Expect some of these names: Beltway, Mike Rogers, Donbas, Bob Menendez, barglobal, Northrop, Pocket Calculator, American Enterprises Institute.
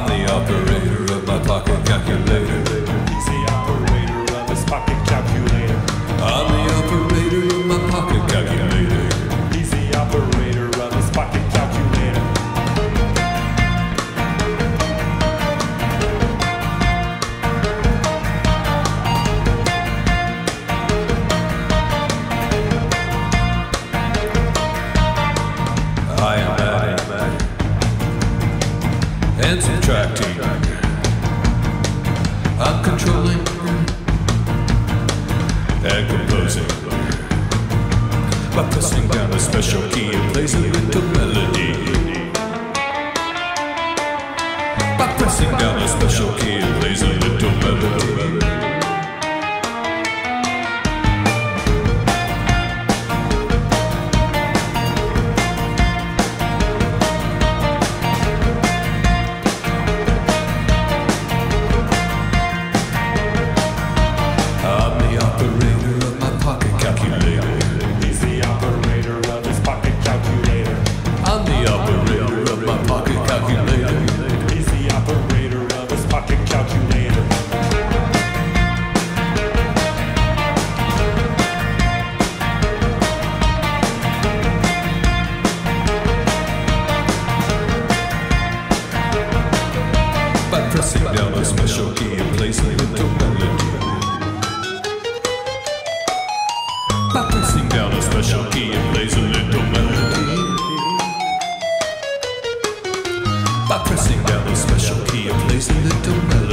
I'm the operator of my pocket calculator. He's the operator of his pocket calculator. I'm the operator of my pocket calculator. He's the operator of his pocket calculator. I am adding and subtracting. I'm controlling and composing by pressing down a special key and plays a little melody. By pressing down a special key and plays a little melody. Pressing down a special key and plays a little melody. By pressing down a special key and plays a little melody. By pressing down a special key and plays a little melody.